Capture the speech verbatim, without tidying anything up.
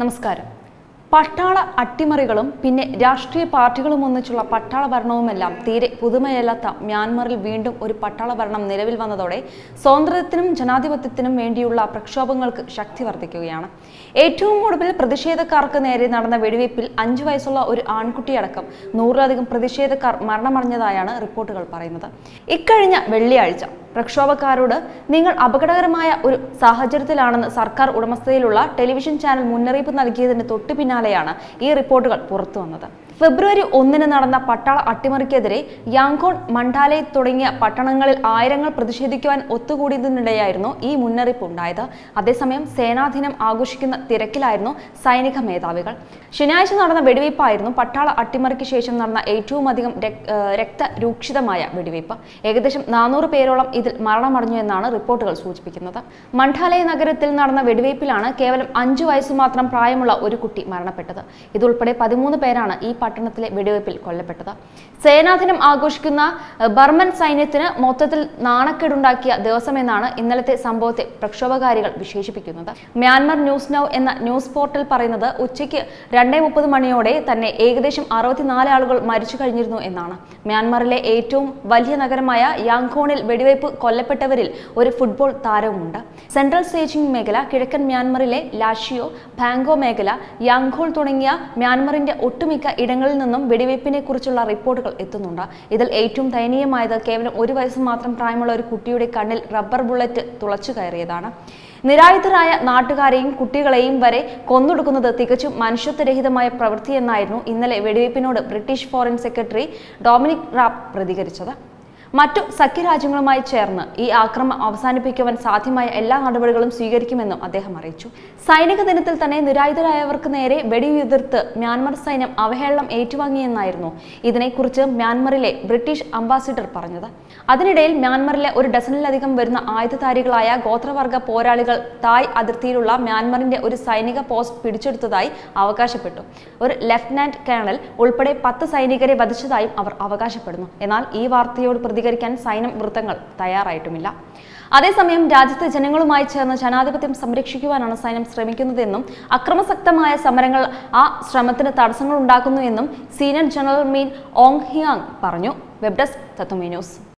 നമസ്കാരം. പട്ടാള അട്ടിമറികളും പിന്നെ രാഷ്ട്രീയ പാർട്ടികളും ഒന്നിച്ചുള്ള പട്ടാള ഭരണവുമെല്ലാം തീരെ പുതുമയല്ലാത്ത മ്യാൻമറിൽ വീണ്ടും ഒരു പട്ടാള ഭരണം നിലവിൽ വന്നതോടെ സ്വാതന്ത്ര്യത്തിനും ജനാധിപത്യത്തിനും വേണ്ടിയുള്ള പ്രക്ഷോഭങ്ങൾക്ക് ശക്തി വർദ്ധിക്കുകയാണ്. ഏറ്റവും ഒടുവിൽ പ്രതിഷേധക്കാർക്ക് നേരെ നടന്ന വെടിവയ്പിൽ അഞ്ചു വയസ്സുള്ള ഒരു ആൺകുട്ടിയടക്കം നൂറിലധികം പ്രതിഷേധക്കാർ മരണമടഞ്ഞതായാണ് റിപ്പോർട്ടുകൾ പറയുന്നത്. ഇക്കഴിഞ്ഞ വെള്ളിയാഴ്ച പ്രക്ഷോഭക്കാരോട് നിങ്ങൾ അപകടകരമായ ഒരു സാഹചര്യത്തിലാണെന്ന് സർക്കാർ ഉടമസ്ഥതയിലുള്ള ടെലിവിഷൻ ചാനൽ മുന്നറിയിപ്പ് നൽകിയതിന് തൊട്ടു പിന്നാലെയാണ് ഈ റിപ്പോർട്ടുകൾ പുറത്തുവന്നത്. ഫെബ്രുവരി ഒന്നിന് നടന്ന പട്ടാള അട്ടിമറിക്കെതിരെ യാങ്കോൺ, മണ്ടാലെ തുടങ്ങിയ പട്ടണങ്ങളിൽ ആയിരങ്ങൾ പ്രതിഷേധിക്കുവാൻ ഒത്തുകൂടിയതിനിടെയായിരുന്നു ഈ മുന്നറിയിപ്പ് ഉണ്ടായത്. അതേസമയം സേനാദിനം ആഘോഷിക്കുന്ന തിരക്കിലായിരുന്നു സൈനിക മേധാവികൾ. ശനിയാഴ്ച നടന്ന വെടിവയ്പ്പായിരുന്നു പട്ടാള അട്ടിമറിക്ക് ശേഷം നടന്ന ഏറ്റവും അധികം രക്തരൂക്ഷിതമായ വെടിവയ്പ്. ഏകദേശം നാനൂറ് പേരോളം ഇതിൽ മരണമടഞ്ഞു എന്നാണ് റിപ്പോർട്ടുകൾ സൂചിപ്പിക്കുന്നത്. മണ്ടാലെ നഗരത്തിൽ നടന്ന വെടിവയ്പിലാണ് കേവലം അഞ്ചു വയസ്സു മാത്രം പ്രായമുള്ള ഒരു കുട്ടി മരണപ്പെട്ടത്. ഇതുൾപ്പെടെ പതിമൂന്ന് പേരാണ് ഈ പട്ടണത്തിലെ വെടിവയ്പിൽ കൊല്ലപ്പെട്ടത്. സേനാദിനം ആഘോഷിക്കുന്ന ബർമൻ സൈന്യത്തിന് മൊത്തത്തിൽ നാണക്കേടുണ്ടാക്കിയ ദിവസമെന്നാണ് ഇന്നലത്തെ സംഭവത്തെ പ്രക്ഷോഭകാരികൾ വിശേഷിപ്പിക്കുന്നത്. മ്യാൻമർ ന്യൂസ് നൗ എന്ന ന്യൂസ് പോർട്ടൽ പറയുന്നത് ഉച്ചയ്ക്ക് രണ്ടേ മുപ്പത് മണിയോടെ തന്നെ ഏകദേശം അറുപത്തിനാല് ആളുകൾ മരിച്ചു കഴിഞ്ഞിരുന്നു എന്നാണ്. മ്യാൻമറിലെ ഏറ്റവും വലിയ നഗരമായ യാങ്കോണിൽ വെടിവയ്പ് കൊല്ലപ്പെട്ടവരിൽ ഒരു ഫുട്ബോൾ താരവുമുണ്ട്. സെൻട്രൽ സേജിങ് മേഖല, കിഴക്കൻ മ്യാൻമറിലെ ലാഷിയോ, ബാങ്കോ മേഖല, യാങ്കോൾ തുടങ്ങിയ മ്യാൻമറിന്റെ ഒട്ടുമിക്ക ഇടങ്ങളിൽ നിന്നും വെടിവയ്പിനെ കുറിച്ചുള്ള റിപ്പോർട്ടുകൾ എത്തുന്നുണ്ട്. ഇതിൽ ഏറ്റവും ദയനീയമായത് കേവലം ഒരു വയസ്സ് മാത്രം പ്രായമുള്ള ഒരു കുട്ടിയുടെ കണ്ണിൽ റബ്ബർ ബുള്ളറ്റ് തുളച്ചു കയറിയതാണ്. നിരായുധരായ നാട്ടുകാരെയും കുട്ടികളെയും വരെ കൊന്നൊടുക്കുന്നത് തികച്ചും മനുഷ്യത്വരഹിതമായ പ്രവൃത്തിയെന്നായിരുന്നു ഇന്നലെ വെടിവയ്പിനോട് British foreign secretary Dominic Raab പ്രതികരിച്ചത്. മറ്റു സഖ്യരാജ്യങ്ങളുമായി ചേർന്ന് ഈ ആക്രമണം അവസാനിപ്പിക്കുവാൻ സാധ്യമായ എല്ലാ നടപടികളും സ്വീകരിക്കുമെന്നും അദ്ദേഹം അറിയിച്ചു. സൈനിക ദിനത്തിൽ തന്നെ നിരായുധരായവർക്ക് നേരെ വെടിയുതിർത്ത് മ്യാൻമർ സൈന്യം അവഹേളനം ഏറ്റുവാങ്ങിയെന്നായിരുന്നു ഇതിനെക്കുറിച്ച് മ്യാൻമറിലെ ബ്രിട്ടീഷ് അംബാസിഡർ പറഞ്ഞത്. അതിനിടയിൽ മ്യാൻമറിലെ ഒരു ഡസനിലധികം വരുന്ന ആയുധധാരികളായ ഗോത്രവർഗ പോരാളികൾ തായ് അതിർത്തിയിലുള്ള മ്യാൻമറിന്റെ ഒരു സൈനിക പോസ്റ്റ് പിടിച്ചെടുത്തതായി അവകാശപ്പെട്ടു. ഒരു ലഫ്റ്റനന്റ് കേണൽ ഉൾപ്പെടെ പത്ത് സൈനികരെ വധിച്ചതായും അവർ അവകാശപ്പെടുന്നു. എന്നാൽ ഈ വാർത്തയോട് പ്രതികരിക്കാൻ സൈന്യം വൃത്തങ്ങൾ തയ്യാറായിട്ടുമില്ല. അതേസമയം രാജ്യത്തെ ജനങ്ങളുമായി ചേർന്ന് ജനാധിപത്യം സംരക്ഷിക്കുവാനാണ് സൈന്യം ശ്രമിക്കുന്നതെന്നും അക്രമസക്തമായ സമരങ്ങൾ ആ ശ്രമത്തിന് തടസ്സങ്ങൾ ഉണ്ടാക്കുന്നുവെന്നും സീനിയർ ജനറൽ മീൻ ഓങ് ഹിയാങ് പറഞ്ഞു. Web desk Tatwamayi news.